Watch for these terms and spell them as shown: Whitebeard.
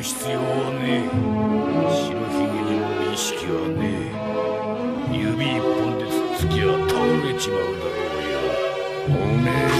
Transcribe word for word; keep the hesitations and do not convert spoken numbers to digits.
も必要ねえ。白ひげにも意識はねえ。指一本でつっつきゃ倒れちまうだろうよ。おめえ